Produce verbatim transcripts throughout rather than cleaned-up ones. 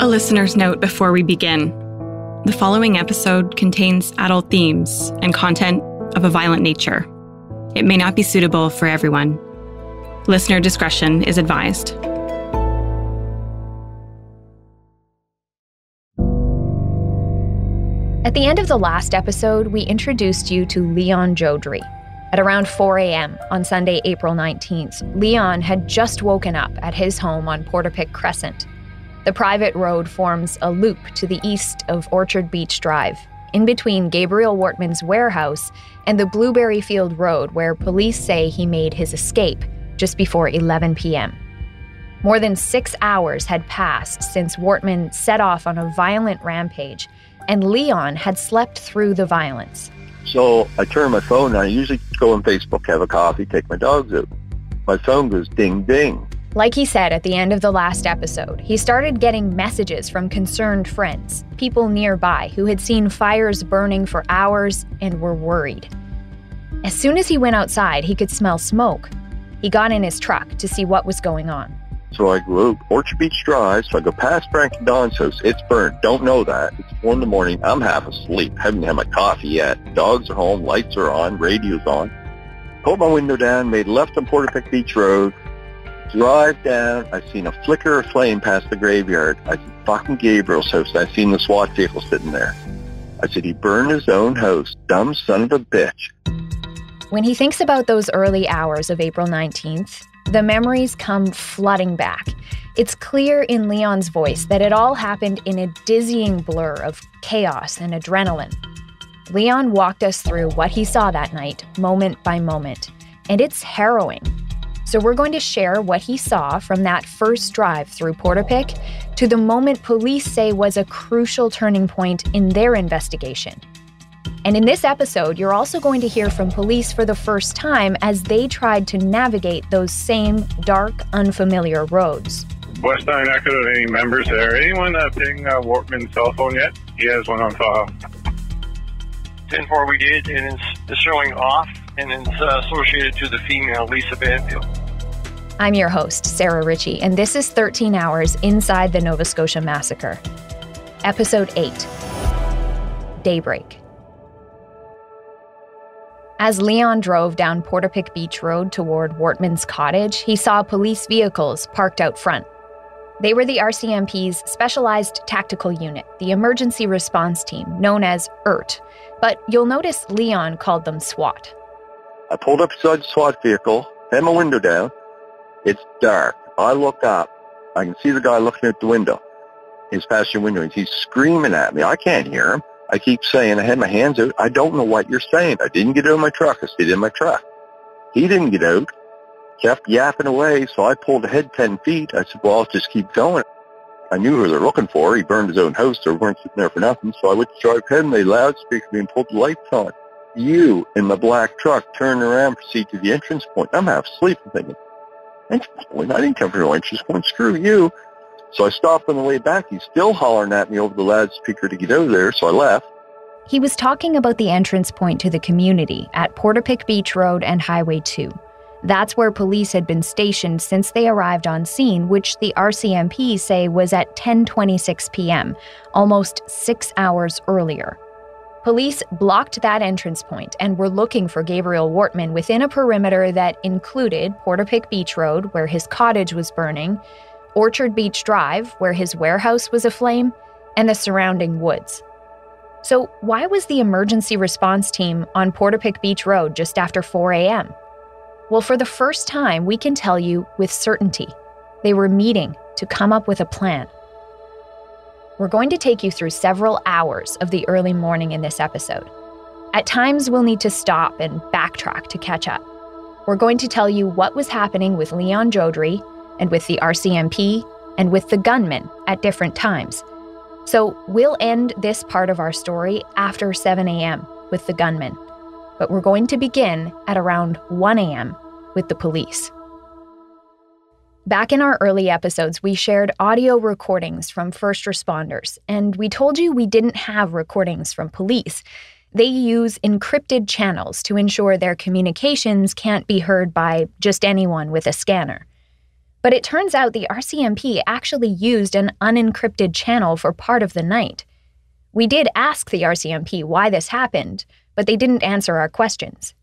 A listener's note before we begin. The following episode contains adult themes and content of a violent nature. It may not be suitable for everyone. Listener discretion is advised. At the end of the last episode, we introduced you to Leon Joudrey. At around four a.m. on Sunday, April nineteenth, Leon had just woken up at his home on Portapique Crescent. The private road forms a loop to the east of Orchard Beach Drive, in between Gabriel Wortman's warehouse and the Blueberry Field Road, where police say he made his escape just before eleven p.m. More than six hours had passed since Wortman set off on a violent rampage, and Leon had slept through the violence. So I turn my phone on. I usually go on Facebook, have a coffee, take my dogs out. My phone goes ding, ding. Like he said at the end of the last episode, he started getting messages from concerned friends, people nearby who had seen fires burning for hours and were worried. As soon as he went outside, he could smell smoke. He got in his truck to see what was going on. So I go out Orchard Beach Drive, so I go past Frank and Don's house. It's burnt. Don't know that. It's four in the morning. I'm half asleep. Haven't had my coffee yet. Dogs are home. Lights are on. Radio's on. Pulled my window down, made left on Portapique Beach Road. Drive down, I seen a flicker of flame past the graveyard. I said, fucking Gabriel's house. I seen the SWAT vehicle sitting there. I said, he burned his own house. Dumb son of a bitch. When he thinks about those early hours of April nineteenth, the memories come flooding back. It's clear in Leon's voice that it all happened in a dizzying blur of chaos and adrenaline. Leon walked us through what he saw that night, moment by moment, and it's harrowing. So we're going to share what he saw from that first drive through Portapique to the moment police say was a crucial turning point in their investigation. And in this episode, you're also going to hear from police for the first time as they tried to navigate those same dark, unfamiliar roads. West Nine Echo, any members there? Anyone uh, ping uh, Wortman's cell phone yet? He has one on file. ten four we did, and it's showing off, and it's uh, associated to the female, Lisa Banfield. I'm your host, Sarah Ritchie, and this is thirteen Hours Inside the Nova Scotia Massacre. Episode eight, Daybreak. As Leon drove down Portapique Beach Road toward Wortman's cottage, he saw police vehicles parked out front. They were the R C M P's Specialized Tactical Unit, the Emergency Response Team, known as E R T. But you'll notice Leon called them SWAT. I pulled up beside the SWAT vehicle, had my window down. It's dark. I look up. I can see the guy looking at the window, his passenger window. He's screaming at me. I can't hear him. I keep saying, I had my hands out. I don't know what you're saying. I didn't get out of my truck. I stayed in my truck. He didn't get out. Kept yapping away, so I pulled ahead ten feet. I said, well, I'll just keep going. I knew who they're looking for. He burned his own house. They weren't sitting there for nothing. So I went to drive ahead and they loudspeakered me and pulled the lights on. You in the black truck turned around, proceed to the entrance point. I'm half asleep and thinking, entrance point? I didn't come from no entrance point. Screw you. So I stopped on the way back. He's still hollering at me over the loudspeaker to get out of there, so I left. He was talking about the entrance point to the community at Portapique Beach Road and Highway two. That's where police had been stationed since they arrived on scene, which the R C M P say was at ten twenty-six p.m., almost six hours earlier. Police blocked that entrance point and were looking for Gabriel Wortman within a perimeter that included Portapique Beach Road, where his cottage was burning, Orchard Beach Drive, where his warehouse was aflame, and the surrounding woods. So why was the emergency response team on Portapique Beach Road just after four a.m.? Well, for the first time, we can tell you with certainty. They were meeting to come up with a plan. We're going to take you through several hours of the early morning in this episode. At times, we'll need to stop and backtrack to catch up. We're going to tell you what was happening with Leon Joudrey, and with the R C M P, and with the gunmen at different times. So we'll end this part of our story after seven a.m. with the gunmen. But we're going to begin at around one a.m. with the police. Back in our early episodes, we shared audio recordings from first responders, and we told you we didn't have recordings from police. They use encrypted channels to ensure their communications can't be heard by just anyone with a scanner. But it turns out the R C M P actually used an unencrypted channel for part of the night. We did ask the R C M P why this happened, but they didn't answer our questions.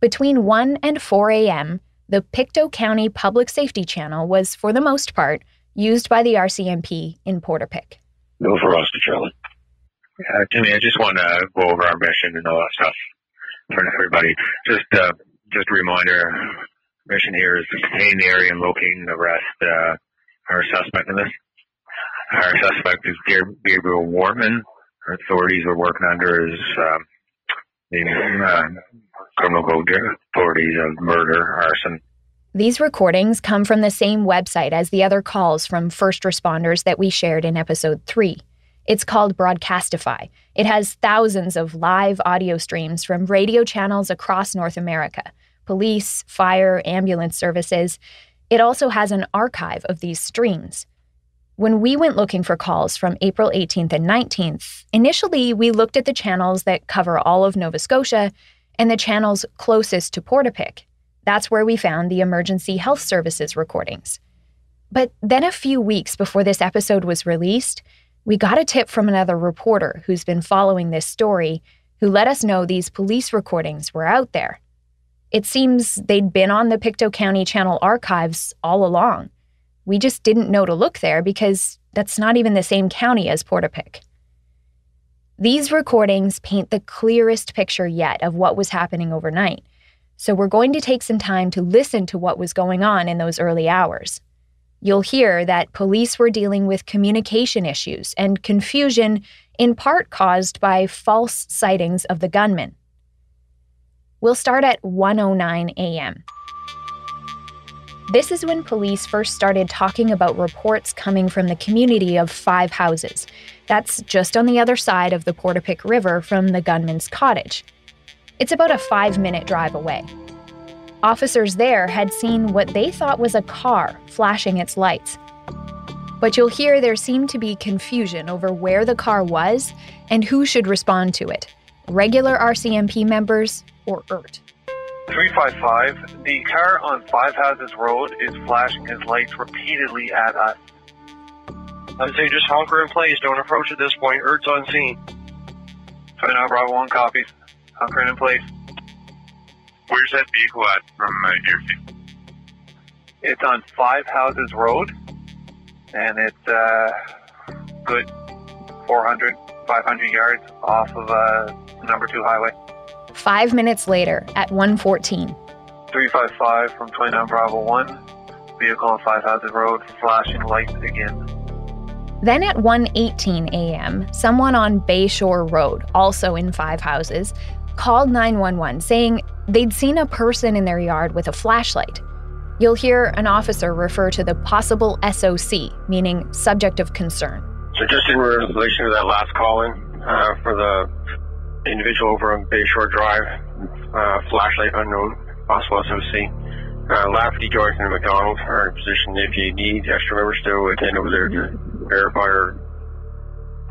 Between one and four a m, the Pictou County Public Safety Channel was, for the most part, used by the R C M P in Portapique. No for us, Charlie. Uh, Jimmy, I just want to go over our mission and all that stuff for everybody. Just, uh, just a reminder, mission here is to contain the area and locate and arrest uh, our suspect in this. Our suspect is Gabriel Wortman. Our authorities are working under his um, the, uh, criminal code authorities of murder, arson. These recordings come from the same website as the other calls from first responders that we shared in episode three. It's called Broadcastify. It has thousands of live audio streams from radio channels across North America, police, fire, ambulance services. It also has an archive of these streams. When we went looking for calls from April eighteenth and nineteenth, initially we looked at the channels that cover all of Nova Scotia and the channels closest to Portapique. That's where we found the emergency health services recordings. But then a few weeks before this episode was released, we got a tip from another reporter who's been following this story, who let us know these police recordings were out there. It seems they'd been on the Pictou County Channel archives all along. We just didn't know to look there because that's not even the same county as Portapique. These recordings paint the clearest picture yet of what was happening overnight. So we're going to take some time to listen to what was going on in those early hours. You'll hear that police were dealing with communication issues and confusion, in part caused by false sightings of the gunman. We'll start at one oh nine a m This is when police first started talking about reports coming from the community of Five Houses. That's just on the other side of the Portapique River from the gunman's cottage. It's about a five-minute drive away. Officers there had seen what they thought was a car flashing its lights. But you'll hear there seemed to be confusion over where the car was and who should respond to it, regular R C M P members or E R T. three five five, the car on Five Houses Road is flashing his lights repeatedly at us. I say just honker in place, don't approach at this point, E R T's on scene. Find out Bravo one copies. Hunkering in place. Where's that vehicle at from uh, your feet? It's on Five Houses Road, and it's uh, good four hundred, five hundred yards off of uh, number two highway. Five minutes later, at one fourteen. three five five from twenty-nine Bravo one, vehicle on Five Houses Road, flashing lights again. Then at one eighteen a m, someone on Bayshore Road, also in Five Houses, called nine one one saying they'd seen a person in their yard with a flashlight. You'll hear an officer refer to the possible S O C, meaning subject of concern. So just in relation to that last call-in uh, for the individual over on Bayshore Drive, uh, flashlight unknown, possible S O C. Uh, Lafferty, Joyce, and McDonald are in position if you need extra members to attend over there to verify or...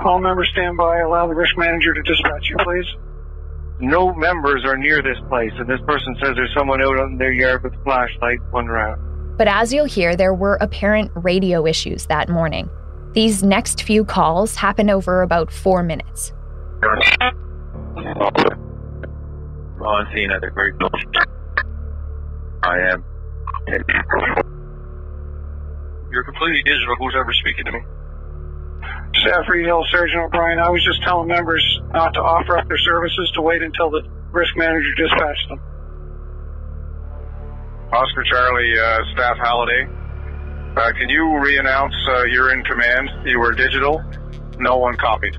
All members stand by. Allow the risk manager to dispatch you, please. No members are near this place, and this person says there's someone out in their yard with a flashlight, one round. But as you'll hear, there were apparent radio issues that morning. These next few calls happen over about four minutes. On scene at the Great Village. I am. You're completely digital. Who's ever speaking to me? Saffrey Hill, Sergeant O'Brien. I was just telling members not to offer up their services, to wait until the risk manager dispatched them. Oscar Charlie, uh, Staff Halliday. Uh, can you re-announce uh, you're in command? You were digital. No one copied.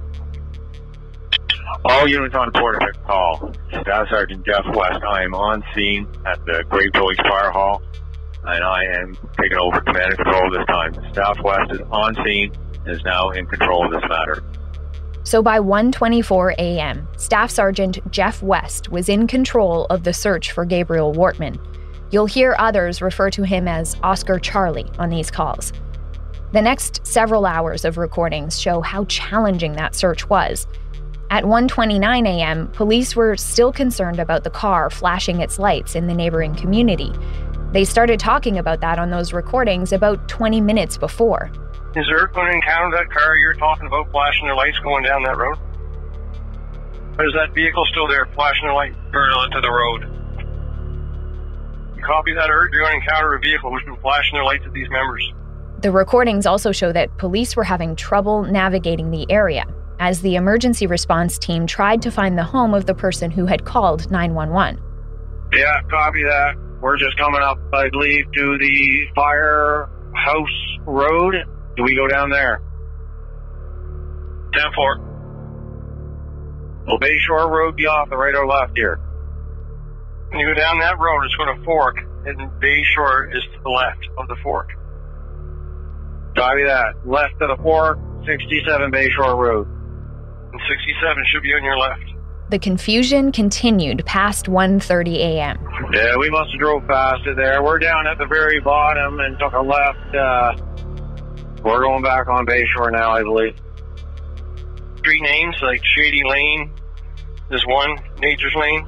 All units on Portapique call. Staff Sergeant Jeff West. I am on scene at the Great Village Fire Hall, and I am taking over command and control this time. Staff West is on scene and is now in control of this matter. So by one twenty-four a m, Staff Sergeant Jeff West was in control of the search for Gabriel Wortman. You'll hear others refer to him as Oscar Charlie on these calls. The next several hours of recordings show how challenging that search was. At one twenty-nine a m, police were still concerned about the car flashing its lights in the neighboring community. They started talking about that on those recordings about twenty minutes before. Is there anyone encountered that car you're talking about flashing their lights going down that road? Or is that vehicle still there flashing their light parallel to the road? You copy that, or you're going to encounter a vehicle who's been flashing their lights at these members. The recordings also show that police were having trouble navigating the area as the emergency response team tried to find the home of the person who had called nine one one. Yeah, copy that. We're just coming up, I believe, to the Firehouse Road. Do we go down there? ten four. Will Bayshore Road be off the right or left here? When you go down that road, it's going to fork, and Bayshore is to the left of the fork. Copy that. Left of the fork, sixty-seven Bayshore Road. And sixty-seven should be on your left. The confusion continued past one thirty a m Yeah, we must have drove past it there. We're down at the very bottom and took a left. Uh, we're going back on Bayshore now, I believe. Street names like Shady Lane. This one, Nature's Lane.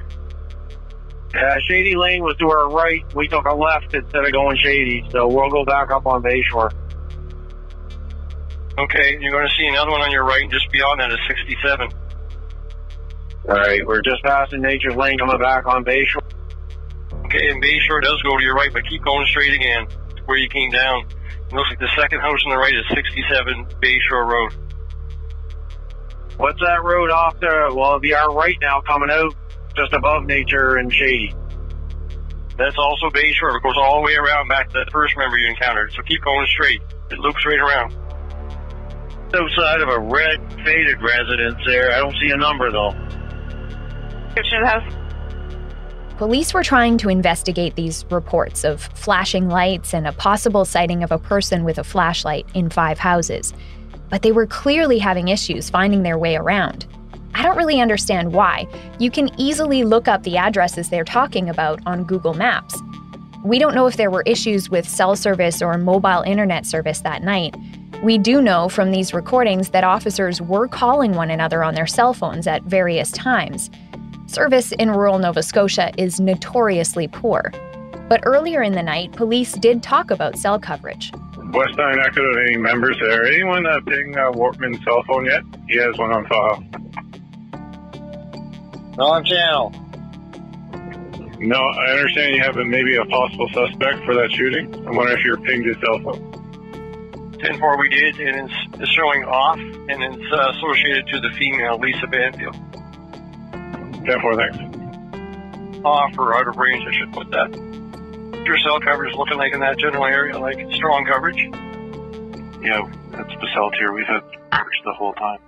Yeah, Shady Lane was to our right. We took a left instead of going Shady, so we'll go back up on Bayshore. Okay, you're going to see another one on your right just beyond that is sixty-seven. Alright, we're just passing Nature's Lane, coming back on Bayshore. Okay, and Bayshore does go to your right, but keep going straight again, where you came down. It looks like the second house on the right is sixty-seven Bayshore Road. What's that road off there? Well, it'll be our right now, coming out just above Nature and Shady. That's also Bayshore. It goes all the way around back to that first member you encountered, so keep going straight. It loops right around. Outside of a red, faded residence there. I don't see a number, though. Police were trying to investigate these reports of flashing lights and a possible sighting of a person with a flashlight in Five Houses, but they were clearly having issues finding their way around. I don't really understand why. You can easily look up the addresses they're talking about on Google Maps. We don't know if there were issues with cell service or mobile internet service that night. We do know from these recordings that officers were calling one another on their cell phones at various times. Service in rural Nova Scotia is notoriously poor. But earlier in the night, police did talk about cell coverage. West nine active on any members there. Anyone uh, ping uh, Wortman's cell phone yet? He has one on file. On channel. No, I understand you have maybe a possible suspect for that shooting. I wonder if you're pinged his cell phone. ten four we did, and it's showing off, and it's uh, associated to the female, Lisa Banfield. ten four, thanks. Off or out of range, I should put that. What's your cell coverage looking like in that general area? Like, strong coverage? Yeah, that's the cell tier. We've had coverage the whole time.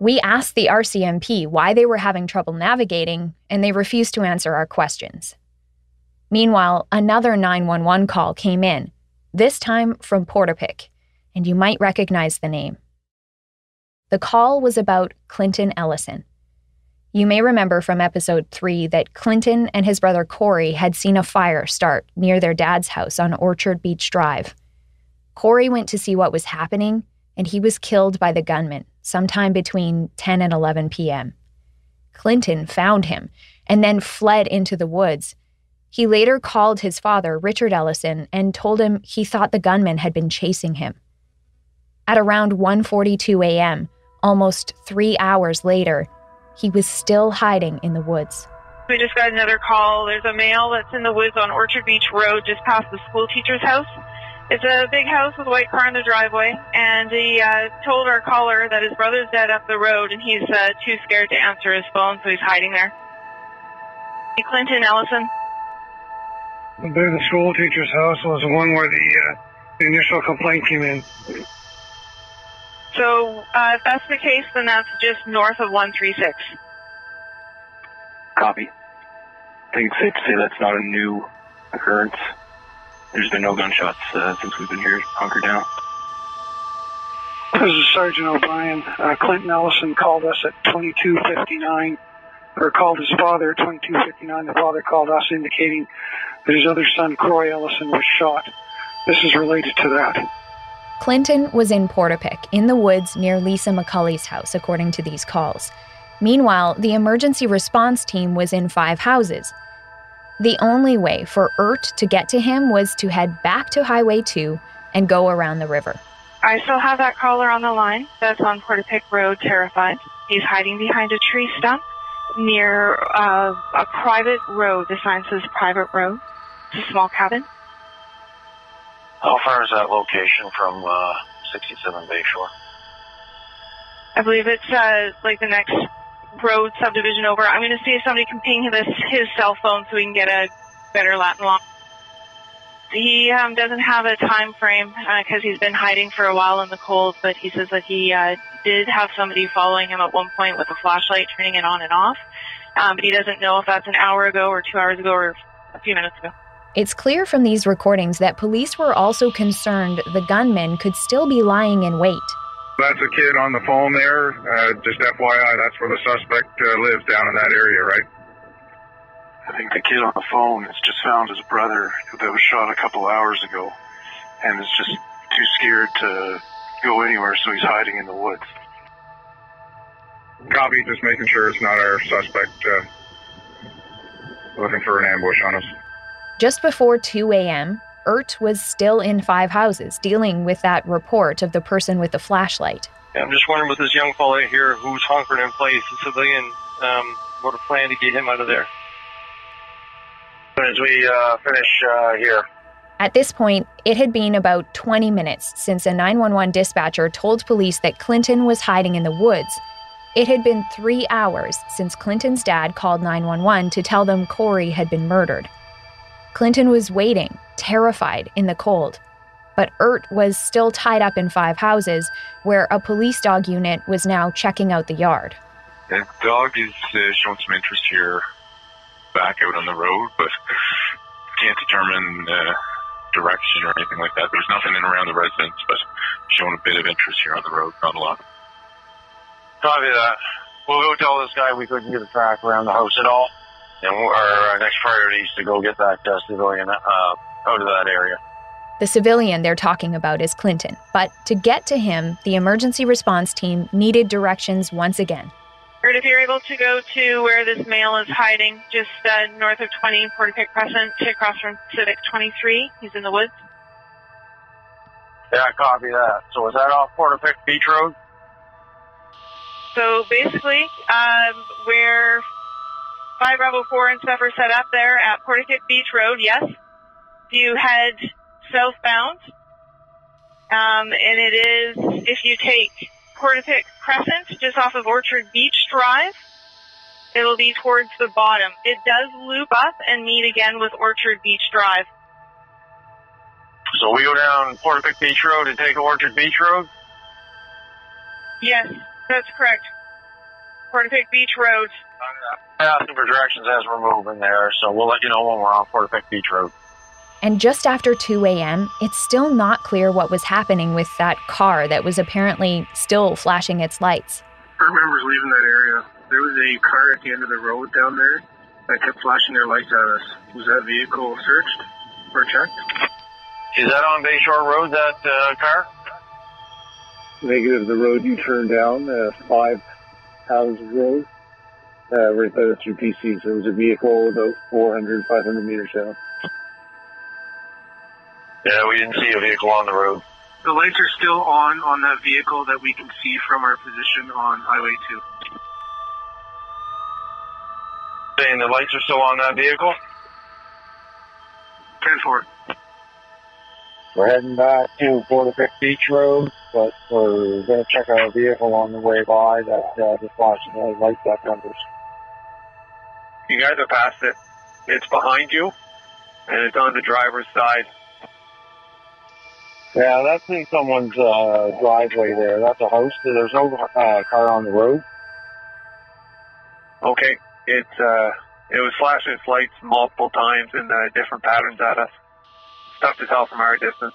We asked the R C M P why they were having trouble navigating, and they refused to answer our questions. Meanwhile, another nine one one call came in, this time from Portapique, and you might recognize the name. The call was about Clinton Ellison. You may remember from episode three that Clinton and his brother Corey had seen a fire start near their dad's house on Orchard Beach Drive. Corey went to see what was happening, and he was killed by the gunman sometime between ten and eleven p m Clinton found him and then fled into the woods. He later called his father, Richard Ellison, and told him he thought the gunman had been chasing him. At around one forty-two a m, almost three hours later, he was still hiding in the woods. We just got another call. There's a male that's in the woods on Orchard Beach Road just past the school teacher's house. It's a big house with a white car in the driveway, and he uh, told our caller that his brother's dead up the road, and he's uh, too scared to answer his phone, so he's hiding there. Hey, Clinton Ellison. The school teacher's house was the one where the uh, initial complaint came in. So, uh, if that's the case, then that's just north of one thirty-six. Copy. I think it's safe to say that's not a new occurrence. There's been no gunshots uh, since we've been here, hunkered down. This is Sergeant O'Brien. Uh, Clinton Ellison called us at twenty-two fifty-nine, or called his father at twenty-two fifty-nine. The father called us indicating that his other son, Corey Ellison, was shot. This is related to that. Clinton was in Portapique, in the woods near Lisa McCulley's house, according to these calls. Meanwhile, the emergency response team was in Five Houses. The only way for E R T to get to him was to head back to Highway two and go around the river. I still have that caller on the line that's on Portapique Road, terrified. He's hiding behind a tree stump near uh, a private road. The sign says private road. It's a small cabin. How far is that location from uh, sixty-seven Bayshore? I believe it's uh, like the next road subdivision over. I'm going to see if somebody can ping this, his cell phone, so we can get a better Latin long. He um, doesn't have a time frame because uh, he's been hiding for a while in the cold, but he says that he uh, did have somebody following him at one point with a flashlight, turning it on and off. Um, but he doesn't know if that's an hour ago or two hours ago or a few minutes ago. It's clear from these recordings that police were also concerned the gunman could still be lying in wait. That's a kid on the phone there. Uh, just F Y I, that's where the suspect uh, lives, down in that area, right? I think the kid on the phone has just found his brother that was shot a couple hours ago and is just too scared to go anywhere, so he's hiding in the woods. Copy, just making sure it's not our suspect uh, looking for an ambush on us. Just before two a m, E R T was still in Five Houses, dealing with that report of the person with the flashlight. Yeah, I'm just wondering with this young fella here who's hunkering in place, a civilian, um, what a plan to get him out of there. As we uh, finish uh, here. At this point, it had been about twenty minutes since a nine one one dispatcher told police that Clinton was hiding in the woods. It had been three hours since Clinton's dad called nine one one to tell them Corey had been murdered. Clinton was waiting, terrified, in the cold. But E R T was still tied up in Five Houses, where a police dog unit was now checking out the yard. The dog is uh, showing some interest here back out on the road, but can't determine uh, direction or anything like that. There's nothing in around the residence, but showing a bit of interest here on the road, not a lot. Copy that. We'll go tell this guy we couldn't get a track around the house at all. And our next priority is to go get that uh, civilian uh, out of that area. The civilian they're talking about is Clinton. But to get to him, the emergency response team needed directions once again. Or if you're able to go to where this male is hiding, just uh, north of twenty, Portapique Crescent, across from Civic twenty-three. He's in the woods. Yeah, copy that. So is that off Portapique Beach Road? So basically, um, we're... five Bravo four and stuff are set up there at Portapique Beach Road, yes. You head southbound, um, and it is, if you take Portapique Crescent, just off of Orchard Beach Drive, it'll be towards the bottom. It does loop up and meet again with Orchard Beach Drive. So we go down Portapique Beach Road and take Orchard Beach Road? Yes, that's correct. Portapique Beach Road. I'm asking for directions as we're moving there, so we'll let you know when we're on Portapique Beach Road. And just after two a m, it's still not clear what was happening with that car that was apparently still flashing its lights. I remember leaving that area. There was a car at the end of the road down there that kept flashing their lights at us. Was that vehicle searched or checked? Is that on Bayshore Road, that uh, car? Negative, the road you turned down, uh, five... Houses Road, uh, right there through P Cs. There was a vehicle about four hundred, five hundred meters down. Yeah, we didn't see a vehicle on the road. The lights are still on on that vehicle that we can see from our position on Highway two. Saying the lights are still on that vehicle? ten four. We're heading back to Portapique Beach Road, but we're going to check out a vehicle on the way by that uh, just flashing the lights up numbers. You guys are past it. It's behind you, and it's on the driver's side. Yeah, that's in someone's uh, driveway there. That's a house. There's no uh, car on the road. Okay. It, uh, it was flashing its lights multiple times in uh, different patterns at us. Tough to tell from our distance.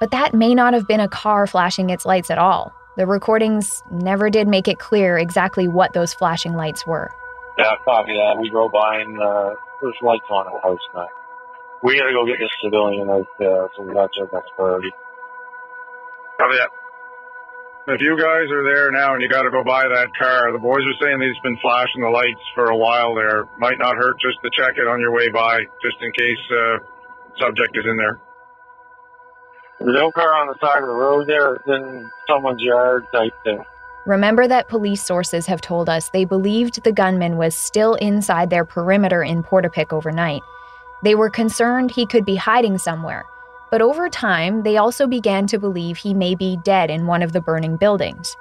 But that may not have been a car flashing its lights at all. The recordings never did make it clear exactly what those flashing lights were. Yeah, copy that. We drove by and uh, there's lights on at house night. We gotta go get this civilian out there, so we got to our next priority. Copy that. If you guys are there now and you got to go buy that car, the boys are saying he's been flashing the lights for a while there. Might not hurt just to check it on your way by, just in case uh, subject is in there. There's no car on the side of the road there, it's in someone's yard type thing. Remember that police sources have told us they believed the gunman was still inside their perimeter in Portapique overnight. They were concerned he could be hiding somewhere, but over time, they also began to believe he may be dead in one of the burning buildings.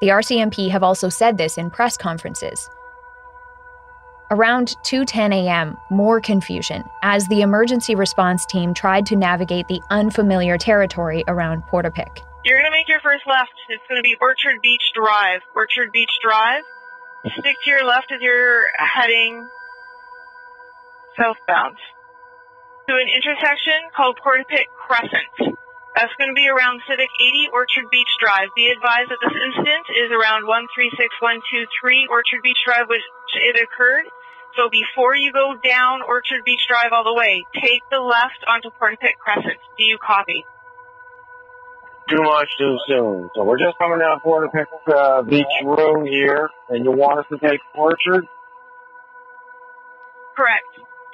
The R C M P have also said this in press conferences. Around two ten a.m., more confusion as the emergency response team tried to navigate the unfamiliar territory around Portapique. You're going to make your first left. It's going to be Orchard Beach Drive. Orchard Beach Drive. Stick to your left as you're heading southbound to an intersection called Portapique Crescent. That's going to be around Civic eighty, Orchard Beach Drive. Be advised that this incident is around one three six one two three Orchard Beach Drive, which it occurred. So before you go down Orchard Beach Drive all the way, take the left onto Portapique Crescent. Do you copy? Too much too soon. So we're just coming down Portapique uh, Beach Road here, and you want us to take Orchard? Correct.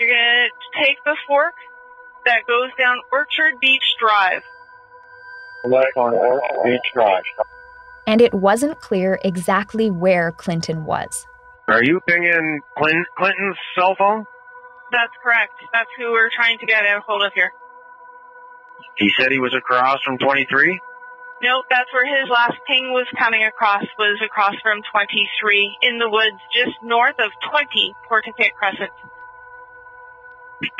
You're going to take the fork that goes down Orchard Beach Drive. Left on Orchard Beach Drive. And it wasn't clear exactly where Clinton was. Are you pinging Clint- Clinton's cell phone? That's correct. That's who we're trying to get a hold of here. He said he was across from twenty-three? Nope, that's where his last ping was coming across, was across from twenty-three, in the woods just north of twenty Portapique Crescent.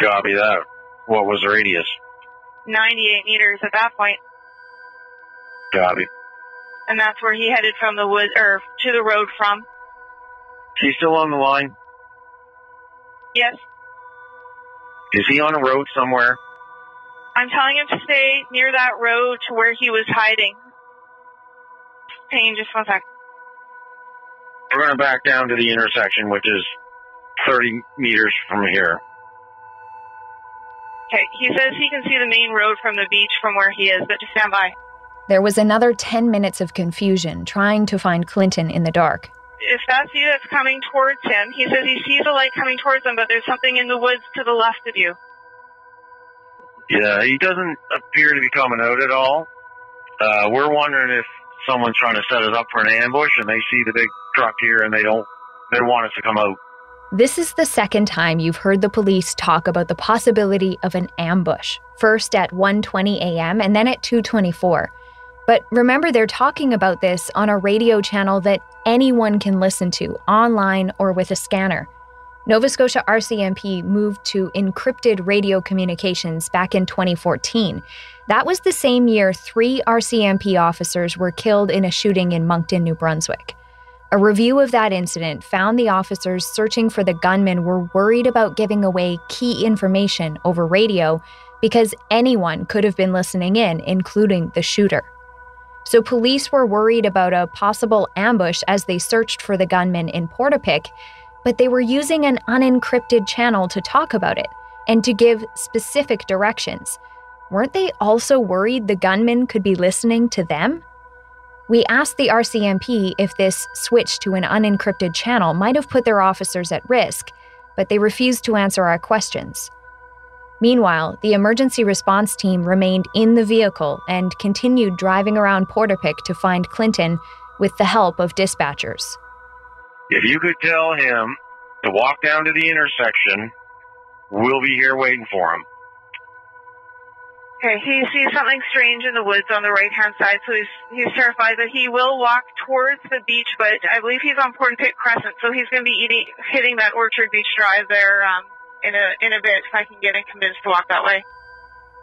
Copy that. What was the radius? ninety-eight meters at that point. Copy. And that's where he headed from the woods, or to the road from. He's still on the line? Yes. Is he on a road somewhere? I'm telling him to stay near that road to where he was hiding. Payne, just one sec. We're going to back down to the intersection, which is thirty meters from here. Okay, he says he can see the main road from the beach from where he is, but just stand by. There was another ten minutes of confusion trying to find Clinton in the dark. If that's you that's coming towards him, he says he sees a light coming towards him, but there's something in the woods to the left of you. Yeah, he doesn't appear to be coming out at all. Uh, we're wondering if someone's trying to set us up for an ambush and they see the big truck here and they don't, they want us to come out. This is the second time you've heard the police talk about the possibility of an ambush, first at one twenty a.m. and then at two twenty-four. But remember, they're talking about this on a radio channel that anyone can listen to, online or with a scanner. Nova Scotia R C M P moved to encrypted radio communications back in twenty fourteen. That was the same year three R C M P officers were killed in a shooting in Moncton, New Brunswick. A review of that incident found the officers searching for the gunman were worried about giving away key information over radio because anyone could have been listening in, including the shooter. So police were worried about a possible ambush as they searched for the gunman in Portapique, but they were using an unencrypted channel to talk about it and to give specific directions. Weren't they also worried the gunman could be listening to them? We asked the R C M P if this switch to an unencrypted channel might have put their officers at risk, but they refused to answer our questions. Meanwhile, the emergency response team remained in the vehicle and continued driving around Portapique to find Clinton with the help of dispatchers. If you could tell him to walk down to the intersection, we'll be here waiting for him. Okay, he sees something strange in the woods on the right-hand side, so he's he's terrified that he will walk towards the beach, but I believe he's on Portapique Crescent, so he's going to be eating, hitting that Orchard Beach Drive there um, in a in a bit if I can get him convinced to walk that way.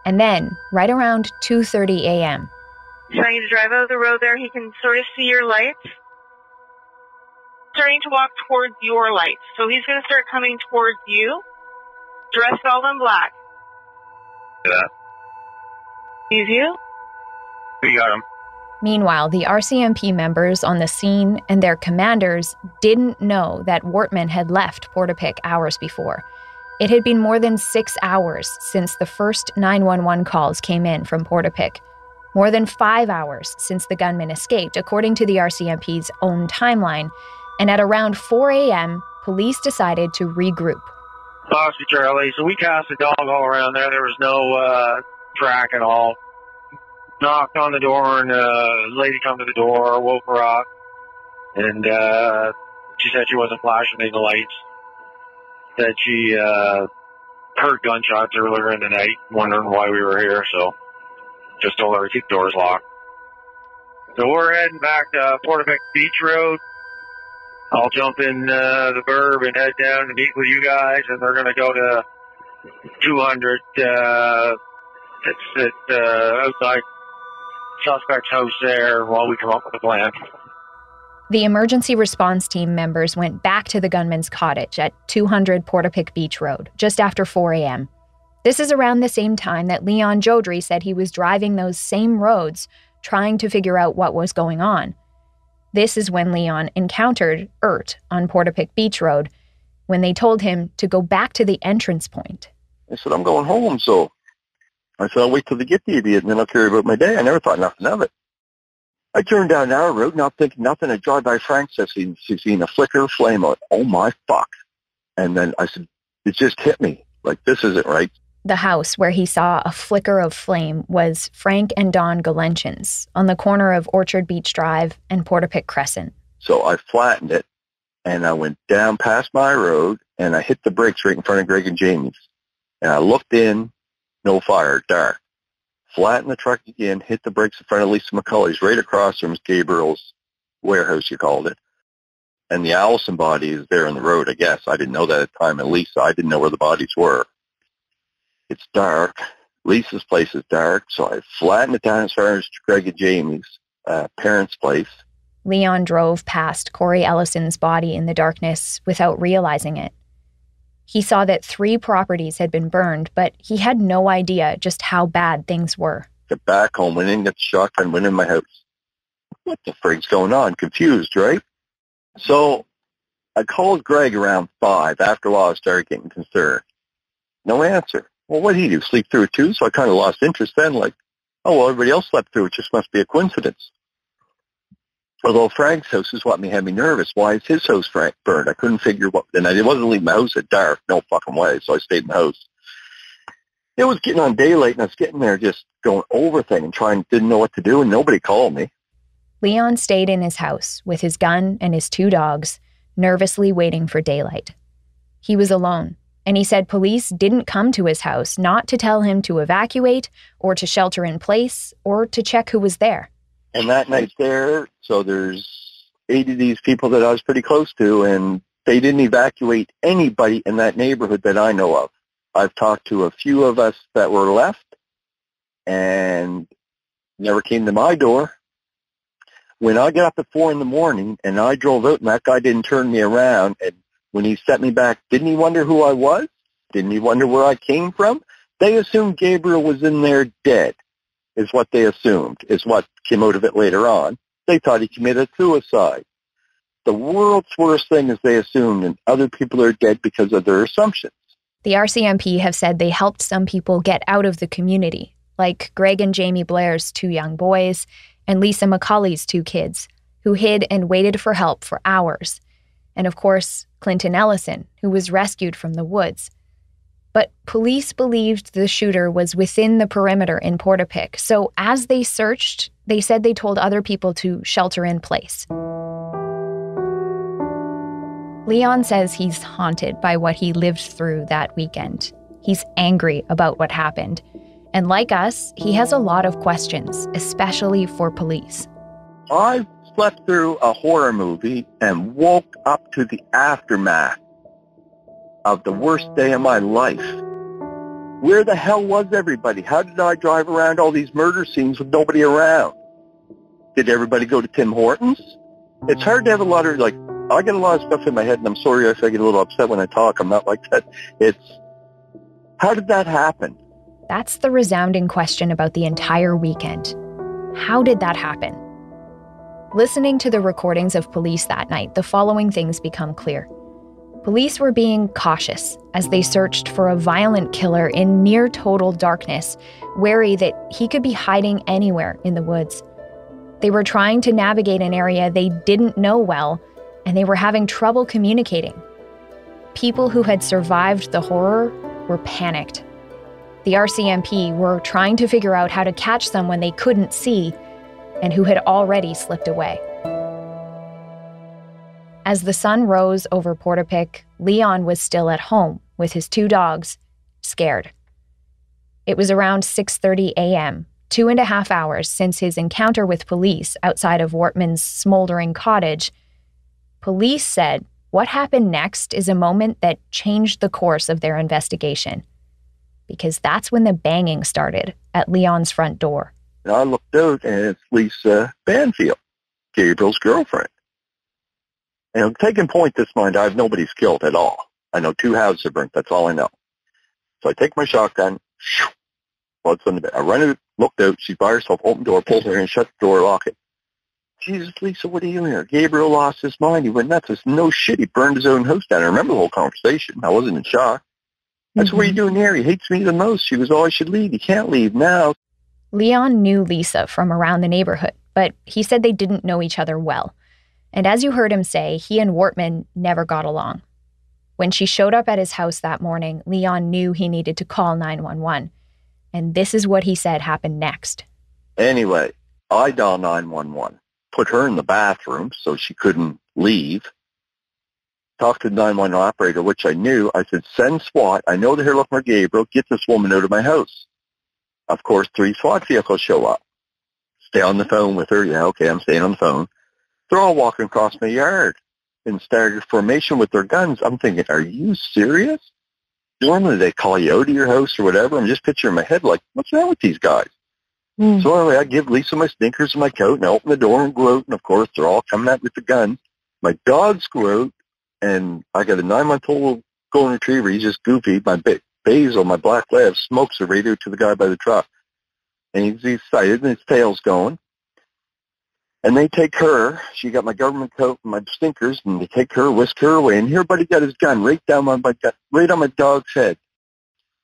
And then, right around two thirty a.m. So I need to drive out of the road there. He can sort of see your lights. Starting to walk towards your lights. So he's going to start coming towards you, dressed all in black. Yeah. He's you? We got him. Meanwhile, the R C M P members on the scene and their commanders didn't know that Wortman had left Portapique hours before. It had been more than six hours since the first nine one one calls came in from Portapique. more than five hours since the gunman escaped, according to the R C M P's own timeline. And at around four a.m., police decided to regroup. Foxy Charlie, so we cast a dog all around there. There was no uh, track at all. Knocked on the door, and uh, a lady come to the door, woke her up, and uh, she said she wasn't flashing any lights, that she uh, heard gunshots earlier in the night, wondering why we were here, so just told her to keep the doors locked. So we're heading back to Portapique Beach Road. I'll jump in uh, the burb and head down to meet with you guys, and they're going to go to two hundred. Uh, it's at, uh, outside suspect's house there while we come up with a plan. The emergency response team members went back to the gunman's cottage at two hundred Portapique Beach Road just after four a.m. This is around the same time that Leon Joudrey said he was driving those same roads trying to figure out what was going on. This is when Leon encountered Ert on Portapique Beach Road when they told him to go back to the entrance point. I said, I'm going home, so I said, I'll wait till they get the idiot, and then I'll care about my day. I never thought nothing of it. I turned down our road, not thinking nothing. I drive by Frank's. I seen, seen a flicker of flame. I went, oh, my fuck. And then I said, it just hit me. Like, this isn't right. The house where he saw a flicker of flame was Frank and Don Galenchen's on the corner of Orchard Beach Drive and Portapique Crescent. So I flattened it, and I went down past my road, and I hit the brakes right in front of Greg and Jamie's. And I looked in, no fire, dark. Flattened the truck again, hit the brakes in front of Lisa McCulley's, right across from Gabriel's warehouse, you called it. And the Allison body is there on the road, I guess. I didn't know that at the time, and Lisa, I didn't know where the bodies were. It's dark. Lisa's place is dark, so I flattened it down as far as Greg and Jamie's uh, parents' place. Leon drove past Corey Ellison's body in the darkness without realizing it. He saw that three properties had been burned, but he had no idea just how bad things were. Got back home, went in, got the shotgun, went in my house. What the frig's going on? Confused, right? So I called Greg around five after a while I started getting concerned. No answer. Well, what did he do, sleep through it too? So I kind of lost interest then, like, oh, well, everybody else slept through it. It just must be a coincidence. Although Frank's house is what had me nervous. Why is his house Frank burned? I couldn't figure what, and I wasn't leaving my house at dark, no fucking way, so I stayed in the house. It was getting on daylight, and I was getting there just going over things and trying, didn't know what to do, and nobody called me. Leon stayed in his house with his gun and his two dogs, nervously waiting for daylight. He was alone. And he said police didn't come to his house, not to tell him to evacuate or to shelter in place or to check who was there. And that night there, so there's eight of these people that I was pretty close to, and they didn't evacuate anybody in that neighborhood that I know of. I've talked to a few of us that were left and never came to my door. When I got up at four in the morning and I drove out and that guy didn't turn me around and when he sent me back, didn't he wonder who I was? Didn't he wonder where I came from? They assumed Gabriel was in there dead, is what they assumed, is what came out of it later on. They thought he committed suicide. The world's worst thing is they assumed, and other people are dead because of their assumptions. The R C M P have said they helped some people get out of the community, like Greg and Jamie Blair's two young boys and Lisa McCauley's two kids, who hid and waited for help for hours. And of course, Clinton Ellison, who was rescued from the woods. But police believed the shooter was within the perimeter in Portapique, so as they searched, they said they told other people to shelter in place. Leon says he's haunted by what he lived through that weekend. He's angry about what happened. And like us, he has a lot of questions, especially for police. I slept through a horror movie and woke up to the aftermath of the worst day of my life. Where the hell was everybody? How did I drive around all these murder scenes with nobody around? Did everybody go to Tim Hortons? It's hard to have a lot of, like, I get a lot of stuff in my head, and I'm sorry if I get a little upset when I talk. I'm not like that. It's, how did that happen? That's the resounding question about the entire weekend. How did that happen? Listening to the recordings of police that night, the following things become clear. Police were being cautious as they searched for a violent killer in near total darkness, wary that he could be hiding anywhere in the woods. They were trying to navigate an area they didn't know well, and they were having trouble communicating. People who had survived the horror were panicked. The R C M P were trying to figure out how to catch someone they couldn't see and who had already slipped away. As the sun rose over Portapique, Leon was still at home with his two dogs, scared. It was around six thirty a.m., two and a half hours since his encounter with police outside of Wortman's smoldering cottage. Police said what happened next is a moment that changed the course of their investigation, because that's when the banging started at Leon's front door. And I looked out, and it's Lisa Banfield, Gabriel's girlfriend. And I'm taking point this mind, I have nobody's killed at all. I know two houses are burnt, that's all I know. So I take my shotgun, shoo, blood's on the bed. I run it, looked out, she's by herself, open door, pulls her in, shut the door, lock it. Jesus, Lisa, what are you doing here? Gabriel lost his mind, he went nuts. There's no shit, he burned his own house down. I remember the whole conversation, I wasn't in shock. That's mm-hmm. What are you doing here? He hates me the most. She was all I should leave. He can't leave now. Leon knew Lisa from around the neighborhood, but he said they didn't know each other well. And as you heard him say, he and Wortman never got along. When she showed up at his house that morning, Leon knew he needed to call nine one one. And this is what he said happened next. Anyway, I dialed nine one one, put her in the bathroom so she couldn't leave. Talked to the nine one one operator, which I knew. I said, send SWAT. I know they're here looking for Gabriel. Get this woman out of my house. Of course, three SWAT vehicles show up. Stay on the phone with her. Yeah, okay, I'm staying on the phone. They're all walking across my yard in staggered formation with their guns. I'm thinking, are you serious? Normally they call you out to your house or whatever. I'm just picturing my head like, what's wrong with these guys? Mm. So anyway, I give Lisa my sneakers and my coat, and I open the door and go out, and of course, they're all coming out with the gun. My dogs go out. And I got a nine-month-old golden retriever. He's just goofy. My ba- Basil, my black lab, smokes a radio to the guy by the truck. And he's excited, and his tail's going. And they take her. She got my government coat and my stinkers, and they take her, whisk her away. And here, buddy, got his gun right down my, my gut, right on my dog's head.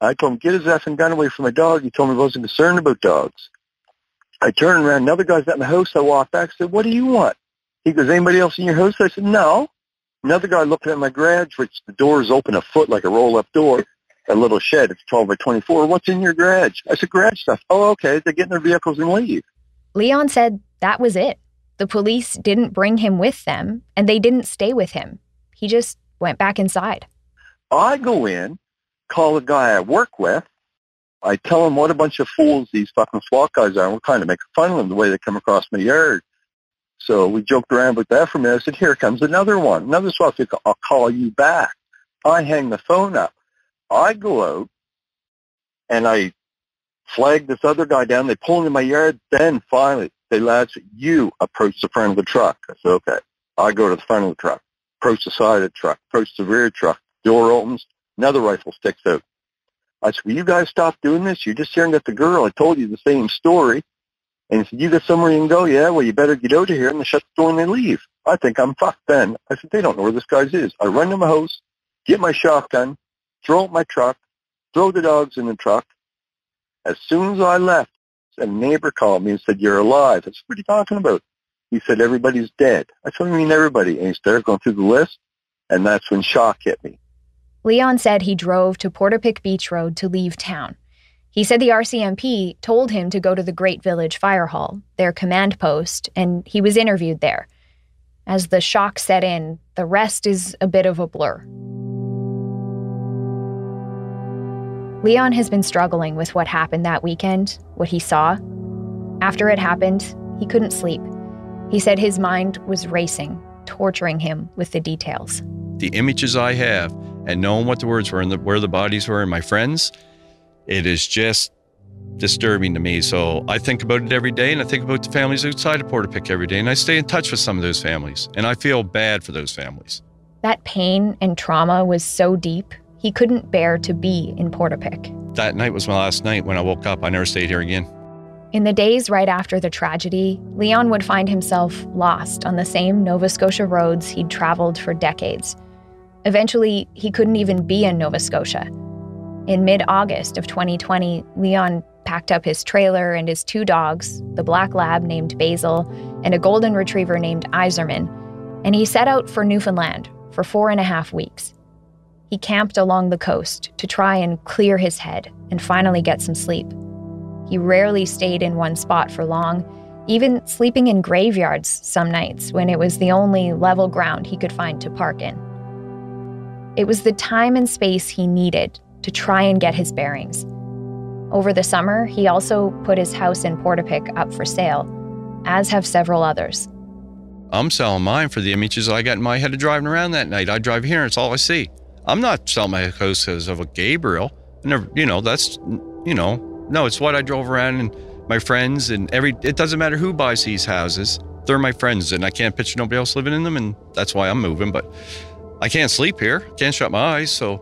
I told him, get his effing gun away from my dog. He told me he wasn't concerned about dogs. I turned around. Another guy's out in the house. I walked back. I said, what do you want? He goes, anybody else in your house? I said, no. Another guy looking at my garage, which the door's open a foot like a roll-up door, a little shed. It's twelve by twenty-four. What's in your garage? I said, garage stuff. Oh, okay. They get in their vehicles and leave. Leon said that was it. The police didn't bring him with them, and they didn't stay with him. He just went back inside. I go in, call a guy I work with. I tell him what a bunch of fools these fucking SWAT guys are, and we're kind of making fun of them the way they come across my yard. So we joked around with that for a minute. I said, here comes another one. Another SWAT vehicle. I'll call you back. I hang the phone up. I go out, and I flag this other guy down. They pull into my yard. Then, finally, they lads, you approach the front of the truck. I said, okay. I go to the front of the truck, approach the side of the truck, approach the rear truck. Door opens. Another rifle sticks out. I said, will you guys stop doing this? You're just staring at the girl. I told you the same story. And he said, you got somewhere you can go? Yeah, well, you better get out of here. And they shut the door and they leave. I think I'm fucked then. I said, they don't know where this guy is. I run to my house, get my shotgun, throw out my truck, throw the dogs in the truck. As soon as I left, a neighbor called me and said, you're alive. I said, what are you talking about? He said, everybody's dead. I said, what do you mean everybody? And he started going through the list, and that's when shock hit me. Leon said he drove to Portapique Beach Road to leave town. He said the R C M P told him to go to the Great Village Fire Hall, their command post, and he was interviewed there. As the shock set in, the rest is a bit of a blur. Leon has been struggling with what happened that weekend, what he saw. After it happened, he couldn't sleep. He said his mind was racing, torturing him with the details. The images I have, and knowing what the words were and the, where the bodies were and my friends, it is just disturbing to me. So I think about it every day, and I think about the families outside of Portapique every day, and I stay in touch with some of those families, and I feel bad for those families. That pain and trauma was so deep, he couldn't bear to be in Portapique. That night was my last night. When I woke up, I never stayed here again. In the days right after the tragedy, Leon would find himself lost on the same Nova Scotia roads he'd traveled for decades. Eventually, he couldn't even be in Nova Scotia. In mid-August of twenty twenty, Leon packed up his trailer and his two dogs, the black lab named Basil and a golden retriever named Iserman, and he set out for Newfoundland for four and a half weeks. He camped along the coast to try and clear his head and finally get some sleep. He rarely stayed in one spot for long, even sleeping in graveyards some nights when it was the only level ground he could find to park in. It was the time and space he needed to try and get his bearings. Over the summer, he also put his house in Portapique up for sale, as have several others. I'm selling mine for the images I got in my head of driving around that night. I drive here and it's all I see. I'm not selling my house because of a Gabriel. I never, you know, that's, you know, no, it's what I drove around and my friends and every, it doesn't matter who buys these houses. They're my friends and I can't picture nobody else living in them, and that's why I'm moving, but I can't sleep here. Can't shut my eyes, so.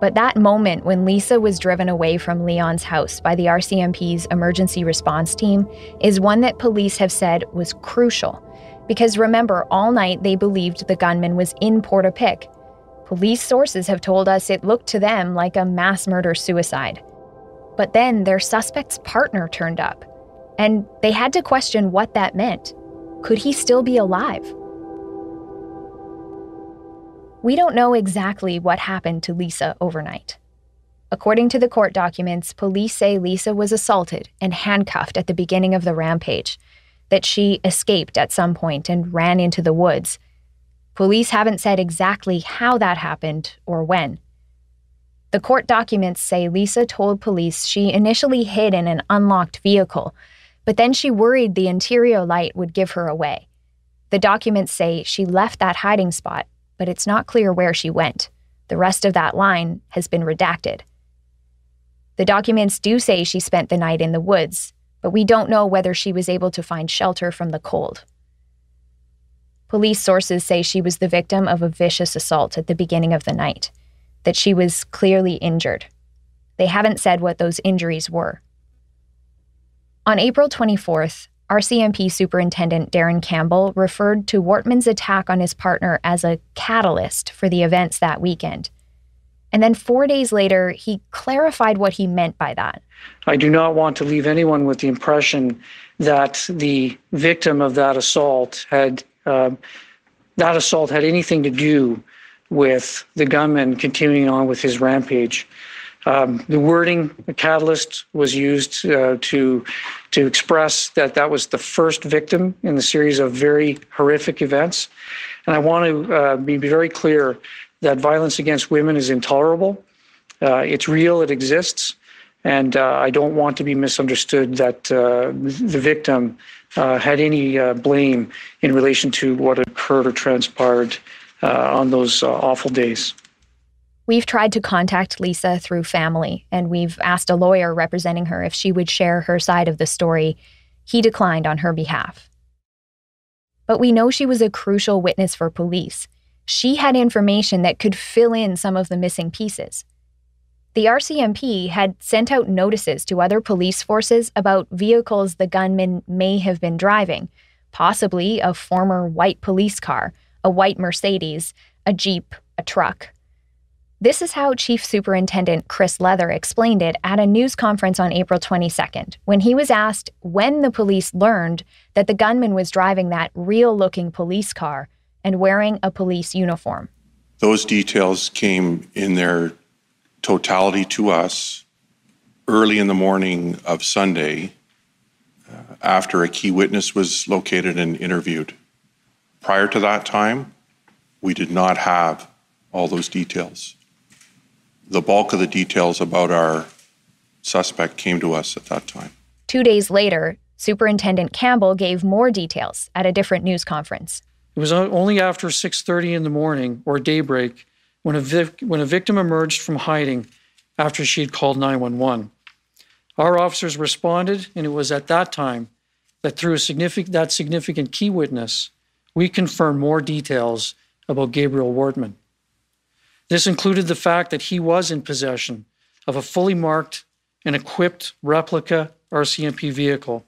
But that moment when Lisa was driven away from Leon's house by the R C M P's Emergency Response Team is one that police have said was crucial. Because remember, all night they believed the gunman was in Portapique. Police sources have told us it looked to them like a mass murder-suicide. But then their suspect's partner turned up, and they had to question what that meant. Could he still be alive? We don't know exactly what happened to Lisa overnight. According to the court documents, police say Lisa was assaulted and handcuffed at the beginning of the rampage, that she escaped at some point and ran into the woods. Police haven't said exactly how that happened or when. The court documents say Lisa told police she initially hid in an unlocked vehicle, but then she worried the interior light would give her away. The documents say she left that hiding spot, but it's not clear where she went. The rest of that line has been redacted. The documents do say she spent the night in the woods, but we don't know whether she was able to find shelter from the cold. Police sources say she was the victim of a vicious assault at the beginning of the night, that she was clearly injured. They haven't said what those injuries were. On April twenty-fourth, R C M P Superintendent Darren Campbell referred to Wortman's attack on his partner as a catalyst for the events that weekend. And then four days later, he clarified what he meant by that. I do not want to leave anyone with the impression that the victim of that assault had uh, that assault had anything to do with the gunman continuing on with his rampage. Um, the wording, the catalyst, was used uh, to to express that that was the first victim in the series of very horrific events. And I want to uh, be very clear that violence against women is intolerable. Uh, it's real, it exists, and uh, I don't want to be misunderstood that uh, the victim uh, had any uh, blame in relation to what occurred or transpired uh, on those uh, awful days. We've tried to contact Lisa through family, and we've asked a lawyer representing her if she would share her side of the story. He declined on her behalf. But we know she was a crucial witness for police. She had information that could fill in some of the missing pieces. The R C M P had sent out notices to other police forces about vehicles the gunman may have been driving, possibly a former white police car, a white Mercedes, a Jeep, a truck. This is how Chief Superintendent Chris Leather explained it at a news conference on April twenty-second, when he was asked when the police learned that the gunman was driving that real-looking police car and wearing a police uniform. Those details came in their totality to us early in the morning of Sunday, uh, after a key witness was located and interviewed. Prior to that time, we did not have all those details. The bulk of the details about our suspect came to us at that time. Two days later, Superintendent Campbell gave more details at a different news conference. It was only after six thirty in the morning, or daybreak, when a, vic- when a victim emerged from hiding after she had called nine one one. Our officers responded, and it was at that time that through a significant, that significant key witness, we confirmed more details about Gabriel Wortman. This included the fact that he was in possession of a fully marked and equipped replica R C M P vehicle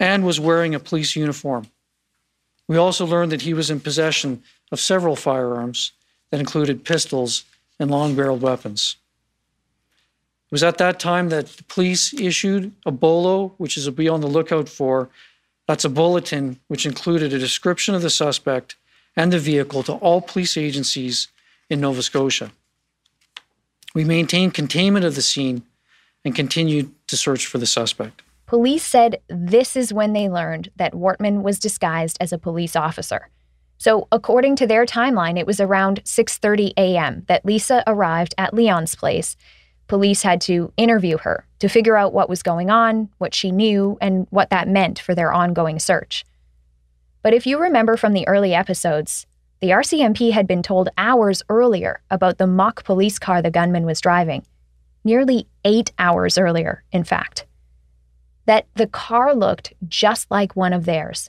and was wearing a police uniform. We also learned that he was in possession of several firearms that included pistols and long-barreled weapons. It was at that time that the police issued a B O L O, which is a be on the lookout for. That's a bulletin which included a description of the suspect and the vehicle to all police agencies in Nova Scotia. We maintained containment of the scene and continued to search for the suspect. Police said this is when they learned that Wortman was disguised as a police officer. So according to their timeline, it was around six thirty a m that Lisa arrived at Leon's place. Police had to interview her to figure out what was going on, what she knew, and what that meant for their ongoing search. But if you remember from the early episodes, the R C M P had been told hours earlier about the mock police car the gunman was driving, nearly eight hours earlier, in fact, that the car looked just like one of theirs.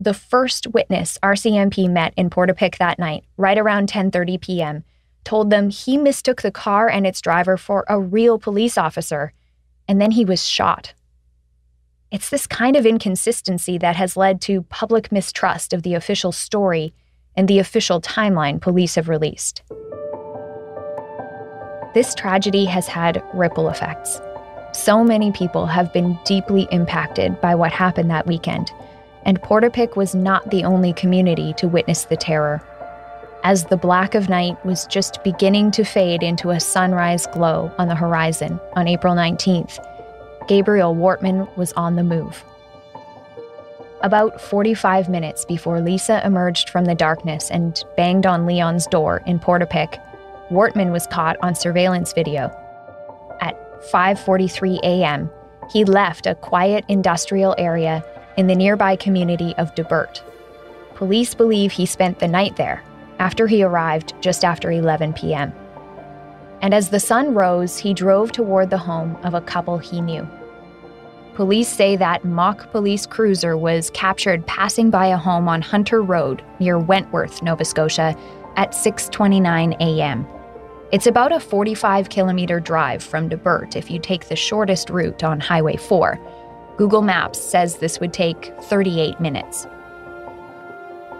The first witness R C M P met in Portapique that night, right around ten thirty p m, told them he mistook the car and its driver for a real police officer, and then he was shot. It's this kind of inconsistency that has led to public mistrust of the official story and the official timeline police have released. This tragedy has had ripple effects. So many people have been deeply impacted by what happened that weekend. And Portapique was not the only community to witness the terror. As the black of night was just beginning to fade into a sunrise glow on the horizon on April nineteenth, Gabriel Wortman was on the move. About forty-five minutes before Lisa emerged from the darkness and banged on Leon's door in Portapique, Wortman was caught on surveillance video. At five forty-three a m, he left a quiet industrial area in the nearby community of Debert. Police believe he spent the night there after he arrived just after eleven p m And as the sun rose, he drove toward the home of a couple he knew. Police say that mock police cruiser was captured passing by a home on Hunter Road near Wentworth, Nova Scotia at six twenty-nine a m It's about a forty-five kilometer drive from Debert if you take the shortest route on Highway four. Google Maps says this would take thirty-eight minutes.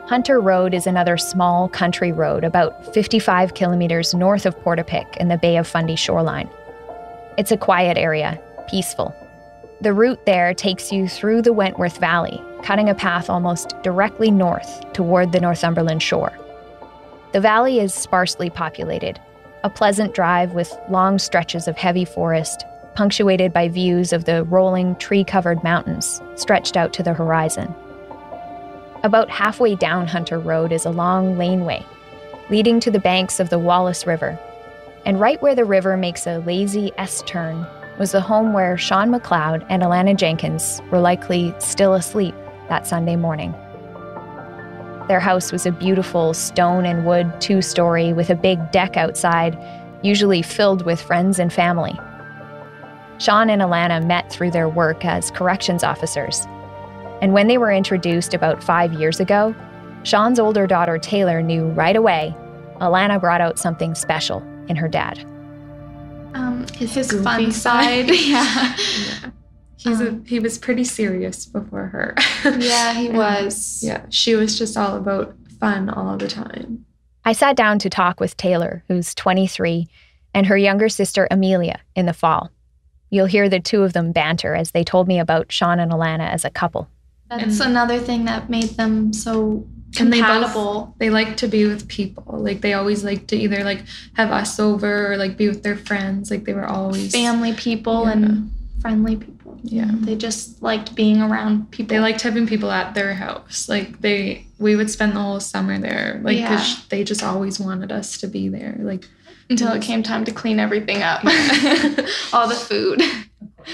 Hunter Road is another small country road about fifty-five kilometers north of Portapique in the Bay of Fundy shoreline. It's a quiet area, peaceful. The route there takes you through the Wentworth Valley, cutting a path almost directly north toward the Northumberland shore. The valley is sparsely populated, a pleasant drive with long stretches of heavy forest, punctuated by views of the rolling tree-covered mountains stretched out to the horizon. About halfway down Hunter Road is a long laneway, leading to the banks of the Wallace River. And right where the river makes a lazy S-turn was the home where Sean McLeod and Alanna Jenkins were likely still asleep that Sunday morning. Their house was a beautiful stone and wood two-story with a big deck outside, usually filled with friends and family. Sean and Alanna met through their work as corrections officers. And when they were introduced about five years ago, Sean's older daughter Taylor knew right away Alanna brought out something special in her dad. Um, his his fun side. yeah. yeah. He's um, a, he was pretty serious before her. yeah, he was. Yeah, she was just all about fun all the time. I sat down to talk with Taylor, who's twenty-three, and her younger sister Amelia in the fall. You'll hear the two of them banter as they told me about Sean and Alanna as a couple. That's and another thing that made them so compatible. They, both, they like to be with people. Like, they always like to either, like, have us over or, like, be with their friends. Like, they were always... family people yeah. and friendly people. Yeah. They just liked being around people. They liked having people at their house. Like, they we would spend the whole summer there. Like, yeah. 'cause they just always wanted us to be there. Like... until it came time to clean everything up, all the food.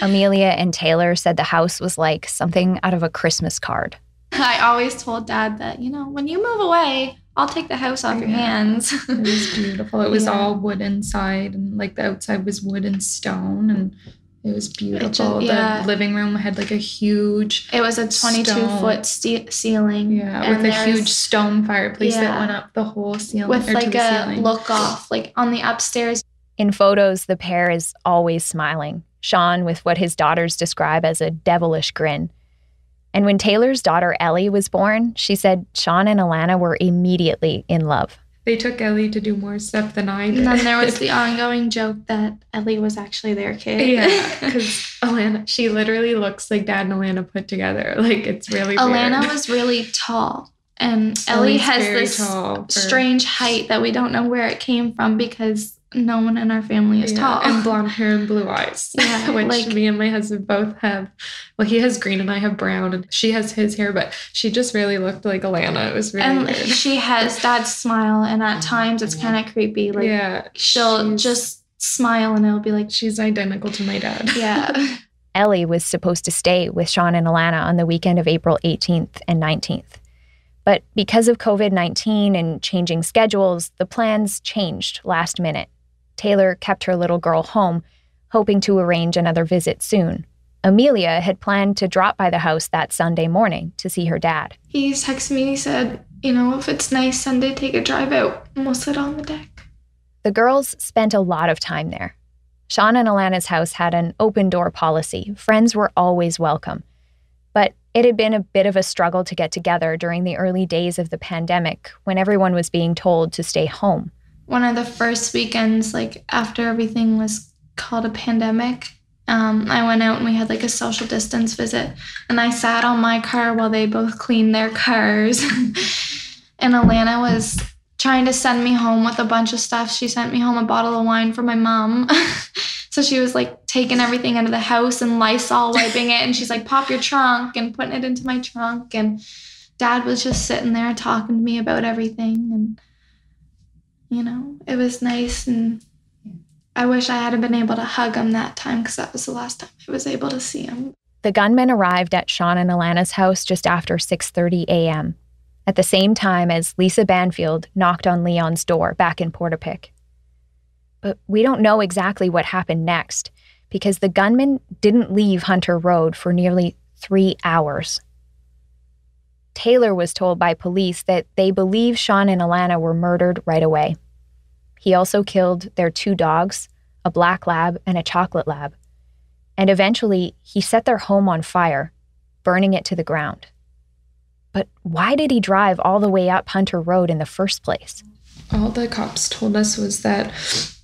Amelia and Taylor said the house was like something out of a Christmas card. I always told Dad that, you know, when you move away, I'll take the house off yeah. your hands. It was beautiful. It was yeah. all wood inside, and like the outside was wood and stone, and it was beautiful. It just, yeah. The living room had like a huge It was a twenty-two-foot ce- ceiling. Yeah, with a huge stone fireplace yeah. that went up the whole ceiling. With like a look-off, like on the upstairs. In photos, the pair is always smiling, Sean with what his daughters describe as a devilish grin. And when Taylor's daughter Ellie was born, she said Sean and Alanna were immediately in love. they took Ellie to do more stuff than I did. And then there was the ongoing joke that Ellie was actually their kid. Yeah, because Alanna, she literally looks like Dad and Alanna put together. Like, it's really Alanna weird. Was really tall. And Ellie has this for... strange height that we don't know where it came from because no one in our family is yeah, tall. And blonde hair and blue eyes, yeah, which like, me and my husband both have. Well, he has green and I have brown, and she has his hair, but she just really looked like Alanna. It was really and weird. She has Dad's smile, and at times it's kind of creepy. Like, yeah, she'll just smile, and it'll be like, she's identical to my dad. Yeah. Ellie was supposed to stay with Sean and Alanna on the weekend of April eighteenth and nineteenth. But because of COVID nineteen and changing schedules, the plans changed last minute. Taylor kept her little girl home, hoping to arrange another visit soon. Amelia had planned to drop by the house that Sunday morning to see her dad. He texted me and he said, you know, if it's nice Sunday, take a drive out and we'll sit on the deck. The girls spent a lot of time there. Sean and Alana's house had an open-door policy. Friends were always welcome. But it had been a bit of a struggle to get together during the early days of the pandemic when everyone was being told to stay home. One of the first weekends, like after everything was called a pandemic, um, I went out and we had like a social distance visit. And I sat on my car while they both cleaned their cars. And Alanna was trying to send me home with a bunch of stuff. She sent me home a bottle of wine for my mom. So she was like taking everything out of the house and Lysol wiping it. And she's like, pop your trunk, and putting it into my trunk. And Dad was just sitting there talking to me about everything. And, you know, it was nice. And I wish I hadn't been able to hug him that time because that was the last time I was able to see him. The gunmen arrived at Sean and Alana's house just after six thirty a.m. at the same time as Lisa Banfield knocked on Leon's door back in Portapique. But we don't know exactly what happened next because the gunmen didn't leave Hunter Road for nearly three hours. Taylor was told by police that they believe Sean and Alanna were murdered right away. He also killed their two dogs, a black lab and a chocolate lab. And eventually, he set their home on fire, burning it to the ground. But why did he drive all the way up Hunter Road in the first place? All the cops told us was that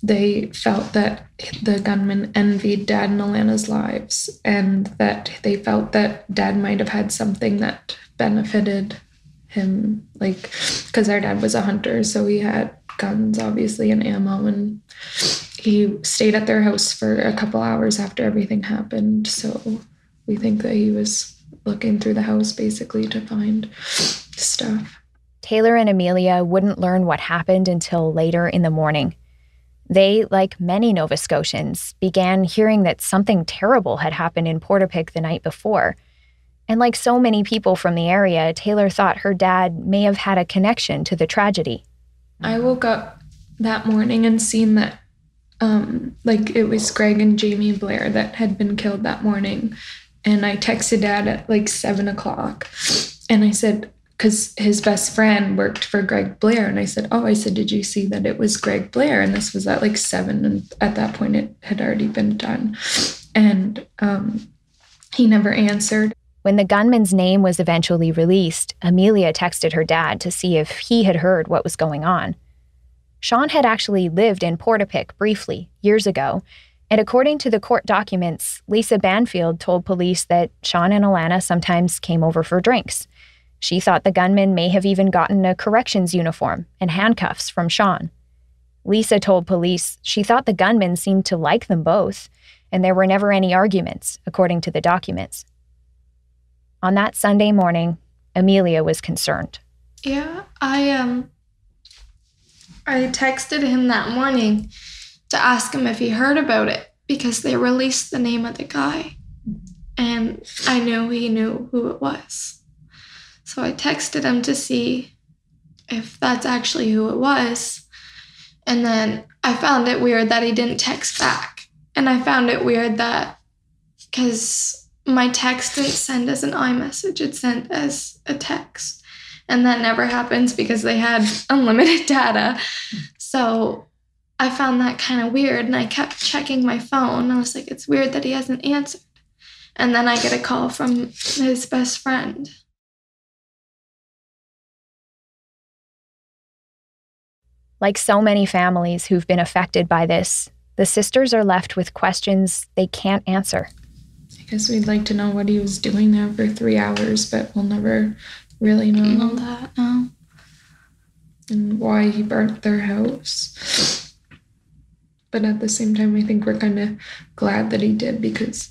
they felt that the gunmen envied Dad and Alana's lives, and that they felt that Dad might have had something that benefited him, like, because our dad was a hunter, so he had guns, obviously, and ammo, and he stayed at their house for a couple hours after everything happened, so we think that he was looking through the house, basically, to find stuff. Taylor and Amelia wouldn't learn what happened until later in the morning. They, like many Nova Scotians, began hearing that something terrible had happened in Portapique the night before. And like so many people from the area, Taylor thought her dad may have had a connection to the tragedy. I woke up that morning and seen that, um, like, it was Greg and Jamie Blair that had been killed that morning. And I texted Dad at like seven o'clock, and I said... because his best friend worked for Greg Blair. And I said, oh, I said, did you see that it was Greg Blair? And this was at like seven. And at that point, it had already been done. And um, he never answered. When the gunman's name was eventually released, Amelia texted her dad to see if he had heard what was going on. Sean had actually lived in Portapique briefly years ago. And according to the court documents, Lisa Banfield told police that Sean and Alanna sometimes came over for drinks. She thought the gunman may have even gotten a corrections uniform and handcuffs from Sean. Lisa told police she thought the gunman seemed to like them both, and there were never any arguments, according to the documents. On that Sunday morning, Amelia was concerned. Yeah, I um, I texted him that morning to ask him if he heard about it, because they released the name of the guy, and I knew he knew who it was. So I texted him to see if that's actually who it was. And then I found it weird that he didn't text back. And I found it weird that, because my text didn't send as an iMessage, it sent as a text. And that never happens because they had unlimited data. So I found that kind of weird, and I kept checking my phone. I was like, it's weird that he hasn't answered. And then I get a call from his best friend. Like so many families who've been affected by this, the sisters are left with questions they can't answer. I guess we'd like to know what he was doing there for three hours, but we'll never really know all that now. And why he burnt their house. But at the same time, I think we're kind of glad that he did, because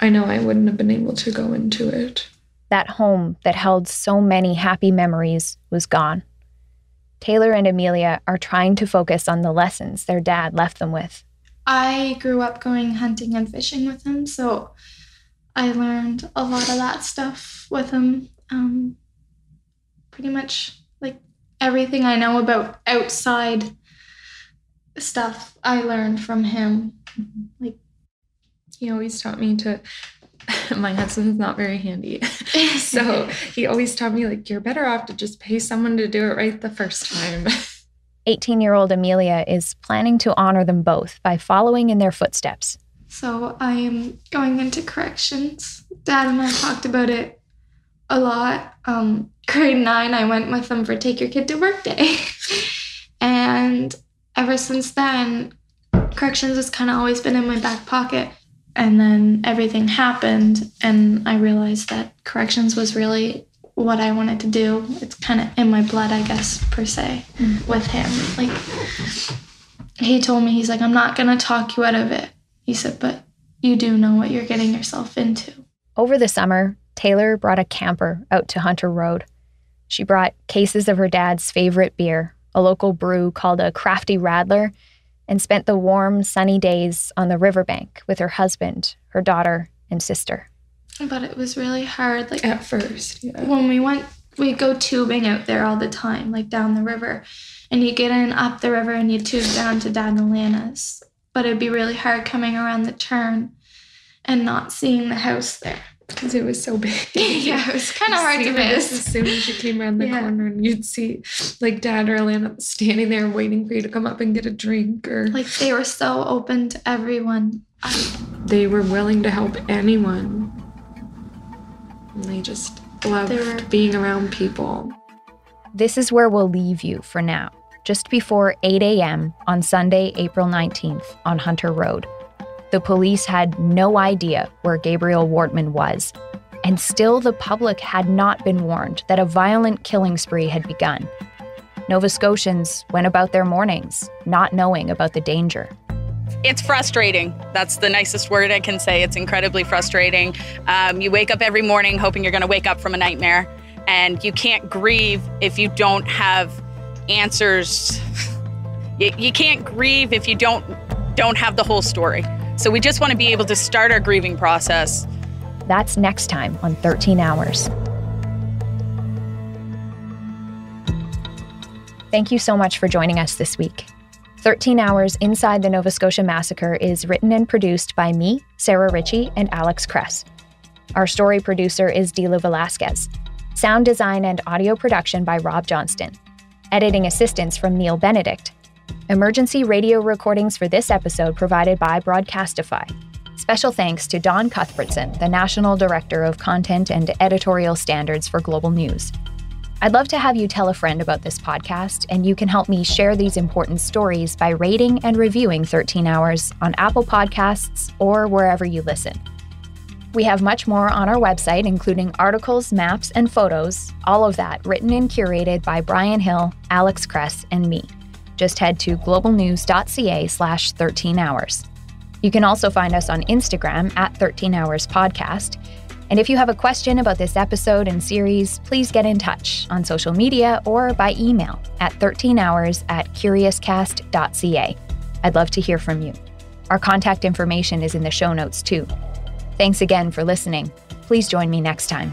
I know I wouldn't have been able to go into it. That home that held so many happy memories was gone. Taylor and Amelia are trying to focus on the lessons their dad left them with. I grew up going hunting and fishing with him, so I learned a lot of that stuff with him. Um, pretty much, like, everything I know about outside stuff I learned from him. Like, he always taught me to... My husband's not very handy. So he always taught me, like, you're better off to just pay someone to do it right the first time. eighteen-year-old Amelia is planning to honor them both by following in their footsteps. So I am going into corrections. Dad and I talked about it a lot. Um, grade nine, I went with them for Take Your Kid to Work Day. And ever since then, corrections has kind of always been in my back pocket. And then everything happened, and I realized that corrections was really what I wanted to do. It's kind of in my blood, I guess, per se, mm. with him. Like, he told me, he's like, I'm not going to talk you out of it. He said, but you do know what you're getting yourself into. Over the summer, Taylor brought a camper out to Hunter Road. She brought cases of her dad's favorite beer, a local brew called a Crafty Radler, and spent the warm, sunny days on the riverbank with her husband, her daughter, and sister. But it was really hard, like, at first. Yeah. When we went, we go tubing out there all the time, like down the river. And you get in up the river and you tube down to Dad and Alana's. But it'd be really hard coming around the turn and not seeing the house there. Because it was so big. Yeah, it was kind of hard to miss. As soon as you came around the yeah. corner and you'd see, like, Dad or Alanna standing there waiting for you to come up and get a drink. Or like, they were so open to everyone. They were willing to help anyone. And they just loved they were... being around people. This is where we'll leave you for now, just before eight a.m. on Sunday, April nineteenth on Hunter Road. The police had no idea where Gabriel Wortman was, and still the public had not been warned that a violent killing spree had begun. Nova Scotians went about their mornings, not knowing about the danger. It's frustrating. That's the nicest word I can say. It's incredibly frustrating. Um, you wake up every morning hoping you're going to wake up from a nightmare, and you can't grieve if you don't have answers. you, you can't grieve if you don't don't have the whole story. So we just want to be able to start our grieving process. That's next time on thirteen hours. Thank you so much for joining us this week. thirteen hours Inside the Nova Scotia Massacre is written and produced by me, Sarah Ritchie, and Alex Kress. Our story producer is Dilo Velasquez. Sound design and audio production by Rob Johnston. Editing assistance from Neil Benedict. Emergency radio recordings for this episode provided by Broadcastify. Special thanks to Don Cuthbertson, the National Director of Content and Editorial Standards for Global News. I'd love to have you tell a friend about this podcast, and you can help me share these important stories by rating and reviewing thirteen hours on Apple Podcasts or wherever you listen. We have much more on our website, including articles, maps, and photos, all of that written and curated by Brian Hill, Alex Kress, and me. Just head to globalnews.ca slash 13 hours. You can also find us on Instagram at thirteen hours podcast. And if you have a question about this episode and series, please get in touch on social media or by email at thirteen hours at curiouscast.ca. I'd love to hear from you. Our contact information is in the show notes too. Thanks again for listening. Please join me next time.